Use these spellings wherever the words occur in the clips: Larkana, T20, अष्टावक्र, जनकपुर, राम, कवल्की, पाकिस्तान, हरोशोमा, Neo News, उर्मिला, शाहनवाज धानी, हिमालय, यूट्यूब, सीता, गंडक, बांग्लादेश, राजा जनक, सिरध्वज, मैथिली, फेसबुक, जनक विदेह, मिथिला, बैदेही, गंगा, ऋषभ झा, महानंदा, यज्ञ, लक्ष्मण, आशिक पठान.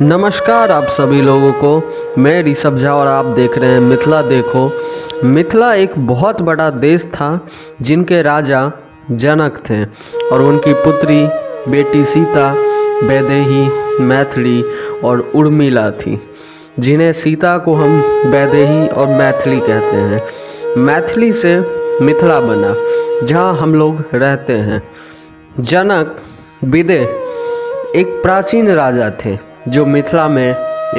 नमस्कार आप सभी लोगों को, मैं ऋषभ झा और आप देख रहे हैं मिथिला देखो। मिथिला एक बहुत बड़ा देश था जिनके राजा जनक थे और उनकी पुत्री बेटी सीता, बैदेही, मैथिली और उर्मिला थी, जिन्हें सीता को हम बैदेही और मैथिली कहते हैं। मैथिली से मिथिला बना जहां हम लोग रहते हैं। जनक विदेह एक प्राचीन राजा थे जो मिथिला में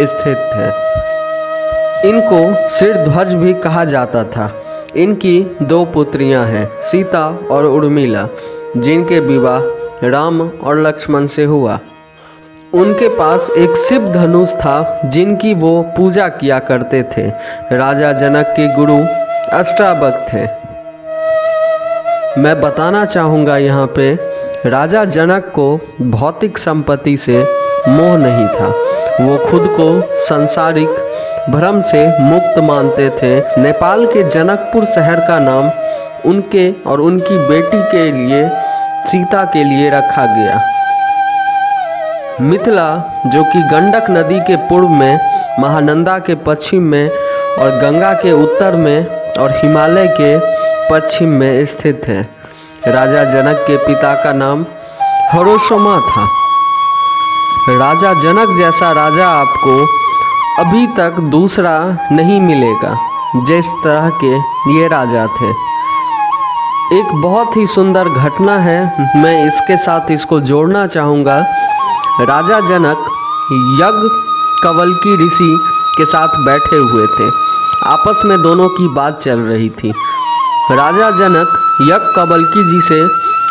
स्थित थे। इनको सिरध्वज भी कहा जाता था। इनकी दो पुत्रियां हैं, सीता और उर्मिला, जिनके विवाह राम और लक्ष्मण से हुआ। उनके पास एक शिव धनुष था जिनकी वो पूजा किया करते थे। राजा जनक के गुरु अष्टावक्र थे। मैं बताना चाहूँगा यहाँ पे, राजा जनक को भौतिक संपत्ति से मोह नहीं था। वो खुद को सांसारिक भ्रम से मुक्त मानते थे। नेपाल के जनकपुर शहर का नाम उनके और उनकी बेटी के लिए सीता के लिए रखा गया। मिथिला जो कि गंडक नदी के पूर्व में, महानंदा के पश्चिम में और गंगा के उत्तर में और हिमालय के पश्चिम में स्थित है। राजा जनक के पिता का नाम हरोशोमा था। राजा जनक जैसा राजा आपको अभी तक दूसरा नहीं मिलेगा जिस तरह के ये राजा थे। एक बहुत ही सुंदर घटना है, मैं इसके साथ इसको जोड़ना चाहूँगा। राजा जनक यज्ञ कवल्की ऋषि के साथ बैठे हुए थे। आपस में दोनों की बात चल रही थी। राजा जनक यज्ञ कवल्की जी से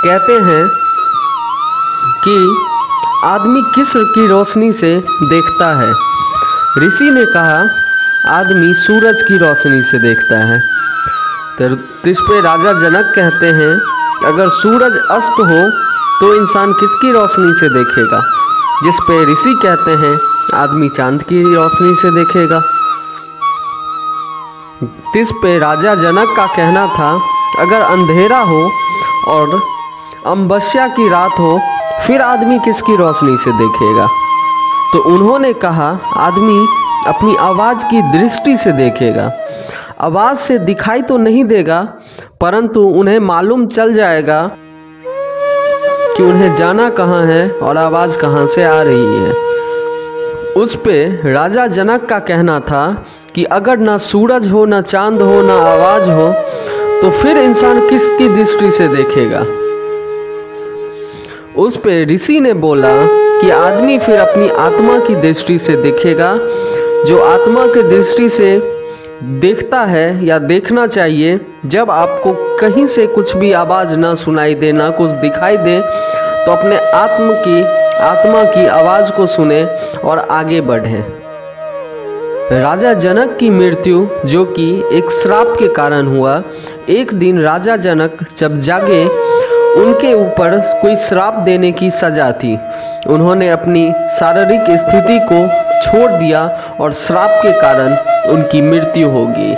कहते हैं कि आदमी किस की रोशनी से देखता है। ऋषि ने कहा आदमी सूरज की रोशनी से देखता है। तो इस पे राजा जनक कहते हैं अगर सूरज अस्त हो तो इंसान किसकी रोशनी से देखेगा, जिस पे ऋषि कहते हैं आदमी चांद की रोशनी से देखेगा। इस पे राजा जनक का कहना था अगर अंधेरा हो और अमावस्या की रात हो फिर आदमी किसकी रोशनी से देखेगा। तो उन्होंने कहा आदमी अपनी आवाज़ की दृष्टि से देखेगा। आवाज़ से दिखाई तो नहीं देगा, परंतु उन्हें मालूम चल जाएगा कि उन्हें जाना कहाँ है और आवाज़ कहाँ से आ रही है। उस पे राजा जनक का कहना था कि अगर ना सूरज हो, ना चांद हो, ना आवाज़ हो तो फिर इंसान किसकी दृष्टि से देखेगा। उस पे ऋषि ने बोला कि आदमी फिर अपनी आत्मा की दृष्टि से देखेगा। जो आत्मा के दृष्टि से देखता है या देखना चाहिए, जब आपको कहीं से कुछ भी आवाज़ ना सुनाई दे, ना कुछ दिखाई दे, तो अपने आत्मा की आवाज़ को सुने और आगे बढ़ें। राजा जनक की मृत्यु जो कि एक श्राप के कारण हुआ। एक दिन राजा जनक जब जागे, उनके ऊपर कोई श्राप देने की सज़ा थी। उन्होंने अपनी शारीरिक स्थिति को छोड़ दिया और श्राप के कारण उनकी मृत्यु हो गई।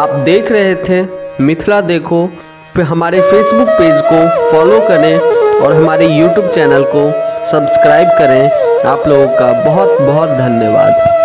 आप देख रहे थे मिथिला देखो। फिर हमारे फेसबुक पेज को फॉलो करें और हमारे यूट्यूब चैनल को सब्सक्राइब करें। आप लोगों का बहुत बहुत धन्यवाद।